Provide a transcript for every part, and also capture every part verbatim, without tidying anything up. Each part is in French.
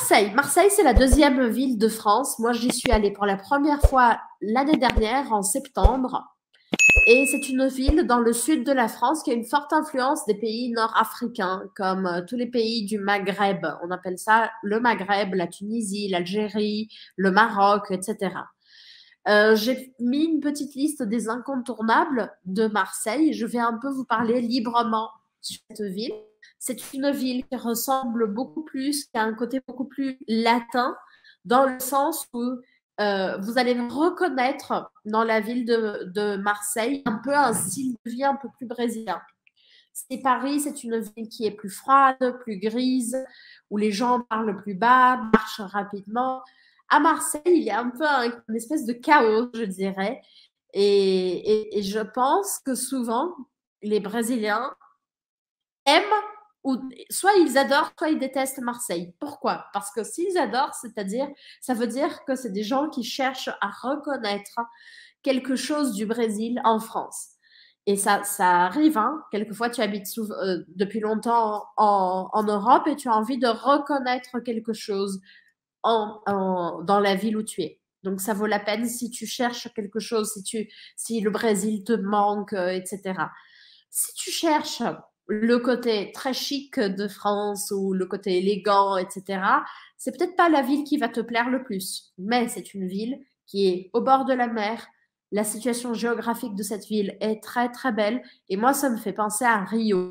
Marseille. Marseille, c'est la deuxième ville de France. Moi, j'y suis allée pour la première fois l'année dernière, en septembre. Et c'est une ville dans le sud de la France qui a une forte influence des pays nord-africains, comme tous les pays du Maghreb. On appelle ça le Maghreb, la Tunisie, l'Algérie, le Maroc, et cetera. Euh, j'ai mis une petite liste des incontournables de Marseille. Je vais un peu vous parler librement de cette ville. C'est une ville qui ressemble beaucoup plus, qui a un côté beaucoup plus latin, dans le sens où euh, vous allez reconnaître dans la ville de, de Marseille un peu un style de vie un peu plus brésilien. C'est Paris, c'est une ville qui est plus froide, plus grise, où les gens parlent plus bas, marchent rapidement. À Marseille, il y a un peu un, une espèce de chaos, je dirais. Et, et, et je pense que souvent, les Brésiliens aiment ou soit ils adorent, soit ils détestent Marseille. Pourquoi? Parce que s'ils adorent, c'est-à-dire, ça veut dire que c'est des gens qui cherchent à reconnaître quelque chose du Brésil en France. Et ça, ça arrive, hein. Quelquefois, tu habites sous, euh, depuis longtemps en, en Europe et tu as envie de reconnaître quelque chose en, en, dans la ville où tu es. Donc, ça vaut la peine si tu cherches quelque chose, si, tu, si le Brésil te manque, euh, et cetera. Si tu cherches le côté très chic de France ou le côté élégant, et cetera, c'est peut-être pas la ville qui va te plaire le plus, mais c'est une ville qui est au bord de la mer. La situation géographique de cette ville est très, très belle. Et moi, ça me fait penser à Rio.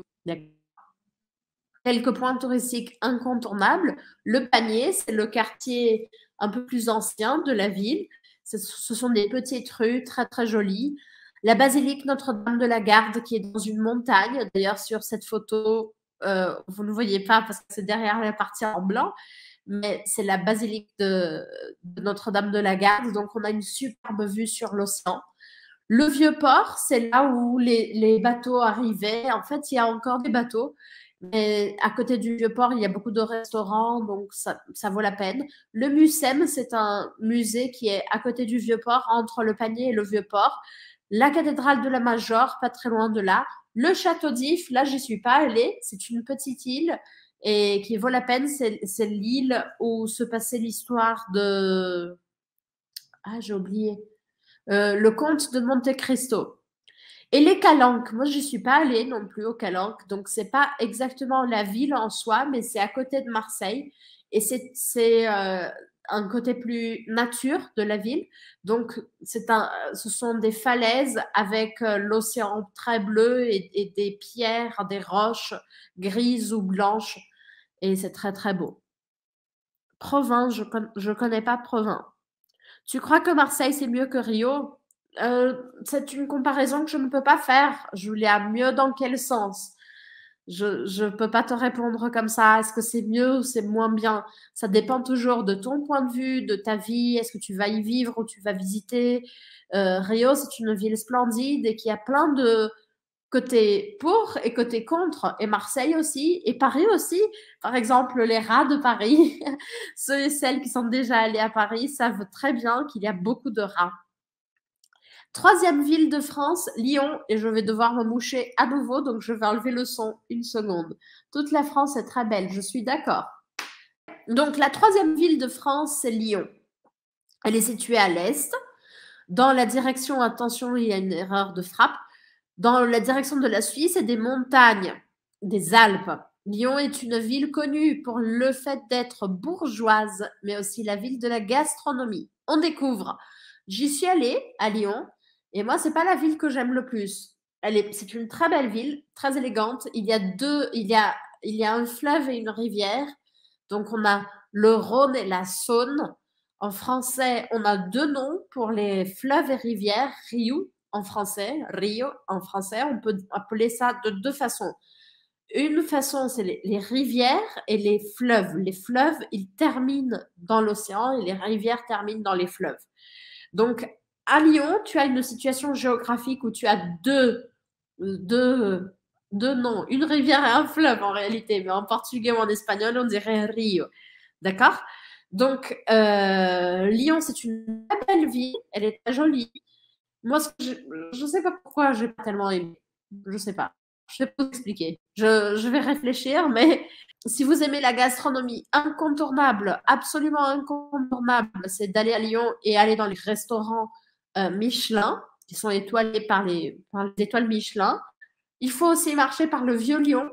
Quelques points touristiques incontournables. Le Panier, c'est le quartier un peu plus ancien de la ville. Ce sont des petites rues très, très jolies. La basilique Notre-Dame-de-la-Garde qui est dans une montagne. D'ailleurs, sur cette photo, euh, vous ne voyez pas parce que c'est derrière la partie en blanc, mais c'est la basilique de, de Notre-Dame-de-la-Garde. Donc, on a une superbe vue sur l'océan. Le Vieux-Port, c'est là où les, les bateaux arrivaient. En fait, il y a encore des bateaux. Mais à côté du Vieux-Port, il y a beaucoup de restaurants, donc ça, ça vaut la peine. Le Mucem, c'est un musée qui est à côté du Vieux-Port, entre le Panier et le Vieux-Port. La cathédrale de la Major, pas très loin de là. Le château d'If, là, j'y suis pas allée. C'est une petite île et qui vaut la peine. C'est l'île où se passait l'histoire de... Ah, j'ai oublié. Euh, le comte de Monte Cristo. Et les Calanques. Moi, j'y suis pas allée non plus aux Calanques. Donc, c'est pas exactement la ville en soi, mais c'est à côté de Marseille. Et c'est... un côté plus nature de la ville. Donc, c'est un, ce sont des falaises avec euh, l'océan très bleu et, et des pierres, des roches grises ou blanches. Et c'est très, très beau. Provins, je ne connais pas Provins. Tu crois que Marseille, c'est mieux que Rio? euh, C'est une comparaison que je ne peux pas faire. Julia, mieux dans quel sens? Je ne peux pas te répondre comme ça. Est-ce que c'est mieux ou c'est moins bien? Ça dépend toujours de ton point de vue, de ta vie. Est-ce que tu vas y vivre ou tu vas visiter? euh, Rio, c'est une ville splendide et qui a plein de côtés pour et côtés contre. Et Marseille aussi. Et Paris aussi. Par exemple, les rats de Paris. Ceux et celles qui sont déjà allés à Paris savent très bien qu'il y a beaucoup de rats. Troisième ville de France, Lyon, et je vais devoir me moucher à nouveau, donc je vais enlever le son une seconde. Toute la France est très belle, je suis d'accord. Donc la troisième ville de France, c'est Lyon. Elle est située à l'est. Dans la direction, attention, il y a une erreur de frappe. Dans la direction de la Suisse et des montagnes, des Alpes. Lyon est une ville connue pour le fait d'être bourgeoise, mais aussi la ville de la gastronomie. On découvre. J'y suis allée à Lyon. Et moi, ce n'est pas la ville que j'aime le plus. C'est une très belle ville, très élégante. Il y a deux, il y a, il y a un fleuve et une rivière. Donc, on a le Rhône et la Saône. En français, on a deux noms pour les fleuves et rivières. Rio en français, Rio en français. On peut appeler ça de deux façons. Une façon, c'est les, les rivières et les fleuves. Les fleuves, ils terminent dans l'océan et les rivières terminent dans les fleuves. Donc, à Lyon, tu as une situation géographique où tu as deux, deux, deux noms, une rivière et un fleuve en réalité, mais en portugais ou en espagnol, on dirait Rio. D'accord? Donc, euh, Lyon, c'est une belle ville, elle est très jolie. Moi, je ne sais pas pourquoi je n'ai pas tellement aimé, je ne sais pas. Je vais vous expliquer. Je, je vais réfléchir, mais si vous aimez la gastronomie, incontournable, absolument incontournable, c'est d'aller à Lyon et aller dans les restaurants euh, Michelin, qui sont étoilés par les, par les étoiles Michelin. Il faut aussi marcher par le vieux Lyon.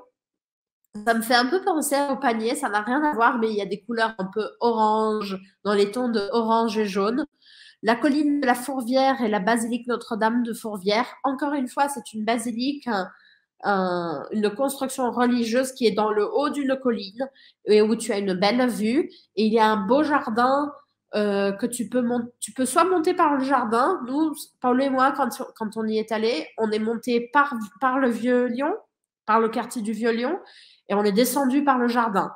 Ça me fait un peu penser au panier, ça n'a rien à voir, mais il y a des couleurs un peu orange, dans les tons de orange et jaune. La colline de la Fourvière et la basilique Notre-Dame de Fourvière. Encore une fois, c'est une basilique, un, un, une construction religieuse qui est dans le haut d'une colline et où tu as une belle vue. Et il y a un beau jardin euh, que tu peux monter. Tu peux soit monter par le jardin. Nous, Paul et moi, quand, quand on y est allé, on est monté par, par le Vieux-Lyon, par le quartier du Vieux-Lyon. Et on est descendu par le jardin.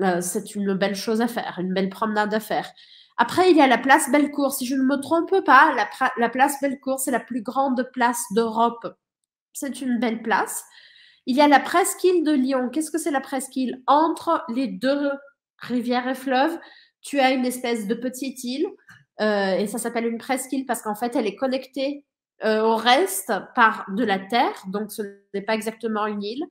Euh, c'est une belle chose à faire, une belle promenade à faire. Après, il y a la place Bellecour. Si je ne me trompe pas, la, la place Bellecour, c'est la plus grande place d'Europe. C'est une belle place. Il y a la presqu'île de Lyon. Qu'est-ce que c'est la presqu'île? Entre les deux rivières et fleuves, tu as une espèce de petite île. Euh, et ça s'appelle une presqu'île parce qu'en fait, elle est connectée euh, au reste par de la terre. Donc, ce n'est pas exactement une île.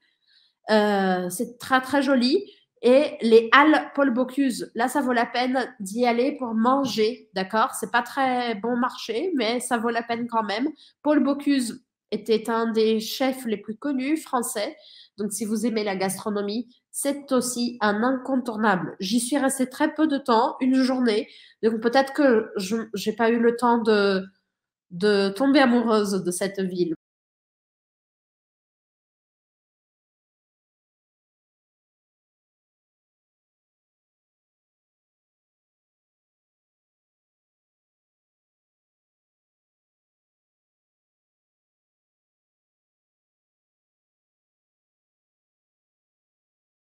Euh, c'est très très joli. Et les Halles Paul Bocuse, là ça vaut la peine d'y aller pour manger, d'accord? C'est pas très bon marché, mais ça vaut la peine quand même. Paul Bocuse était un des chefs les plus connus français, donc si vous aimez la gastronomie, c'est aussi un incontournable. J'y suis restée très peu de temps, une journée, donc peut-être que je n'ai pas eu le temps de, de tomber amoureuse de cette ville.